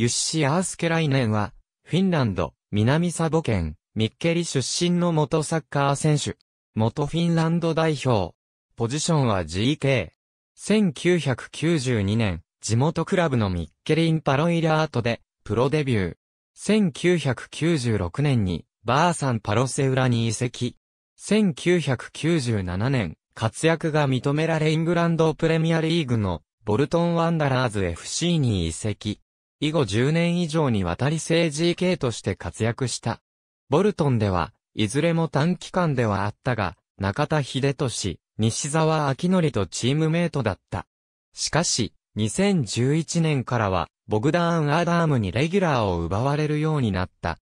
ユッシ・アースケライネンは、フィンランド、南サボ県、ミッケリ出身の元サッカー選手。元フィンランド代表。ポジションは GK。1992年、地元クラブのミッケリンパロイラートで、プロデビュー。1996年に、バーサンパロセウラに移籍。1997年、活躍が認められイングランドプレミアリーグの、ボルトンワンダラーズ FC に移籍。以後10年以上にわたり正 GK として活躍した。ボルトンでは、いずれも短期間ではあったが、中田英寿、西澤明則とチームメイトだった。しかし、2011年からは、ボグダーン・アダームにレギュラーを奪われるようになった。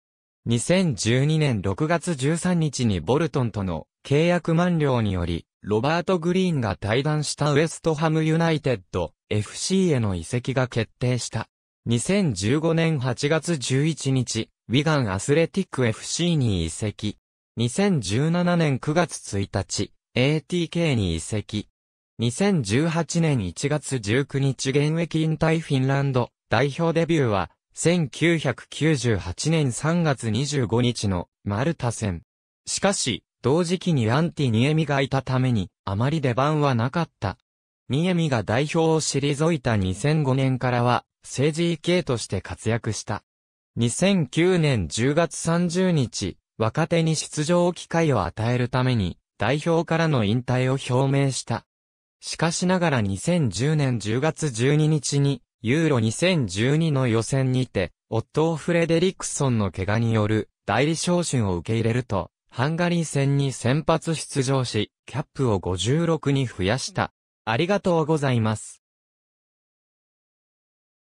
2012年6月13日にボルトンとの契約満了により、ロバート・グリーンが退団したウエストハム・ユナイテッド FC への移籍が決定した。2015年8月11日、ウィガンアスレティック FC に移籍。2017年9月1日、ATK に移籍。2018年1月19日現役引退フィンランド代表デビューは、1998年3月25日のマルタ戦。しかし、同時期にアンティ・ニエミがいたために、あまり出番はなかった。ニエミが代表を退いた2005年からは、正 GK として活躍した。2009年10月30日、若手に出場機会を与えるために、代表からの引退を表明した。しかしながら2010年10月12日に、ユーロ2012の予選にて、オットー・フレデリクソンの怪我による代理招集を受け入れると、ハンガリー戦に先発出場し、キャップを56に増やした。ありがとうございます。